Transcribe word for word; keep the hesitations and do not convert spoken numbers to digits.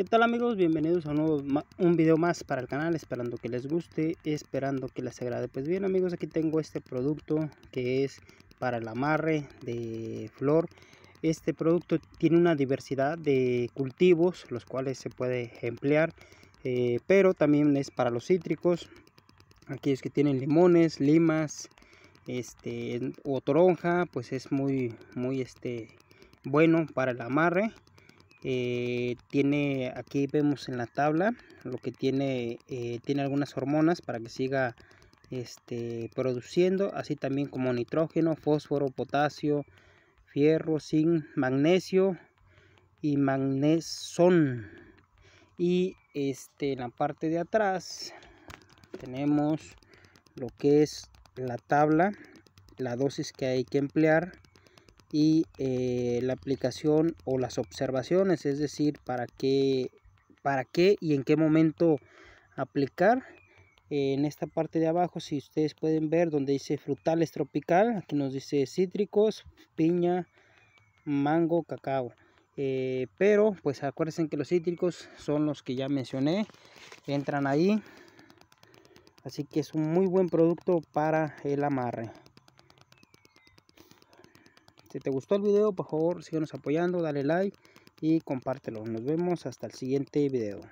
¿Qué tal amigos? Bienvenidos a un nuevo un video más para el canal, esperando que les guste, esperando que les agrade. Pues bien amigos, aquí tengo este producto que es para el amarre de flor. Este producto tiene una diversidad de cultivos, los cuales se puede emplear, eh, pero también es para los cítricos, aquellos que tienen limones, limas este, o toronja. Pues es muy, muy este, bueno para el amarre. Eh, tiene, aquí vemos en la tabla lo que tiene, eh, tiene algunas hormonas para que siga este, produciendo, así también como nitrógeno, fósforo, potasio, fierro, zinc, magnesio y magnesón. Y este, en la parte de atrás tenemos lo que es la tabla, la dosis que hay que emplear y eh, la aplicación o las observaciones, es decir, para qué, para qué y en qué momento aplicar. Eh, en esta parte de abajo, si ustedes pueden ver donde dice frutales tropical, aquí nos dice cítricos, piña, mango, cacao, eh, pero pues acuérdense que los cítricos son los que ya mencioné, entran ahí, así que es un muy buen producto para el amarre. Si te gustó el video, por favor, síguenos apoyando, dale like y compártelo. Nos vemos hasta el siguiente video.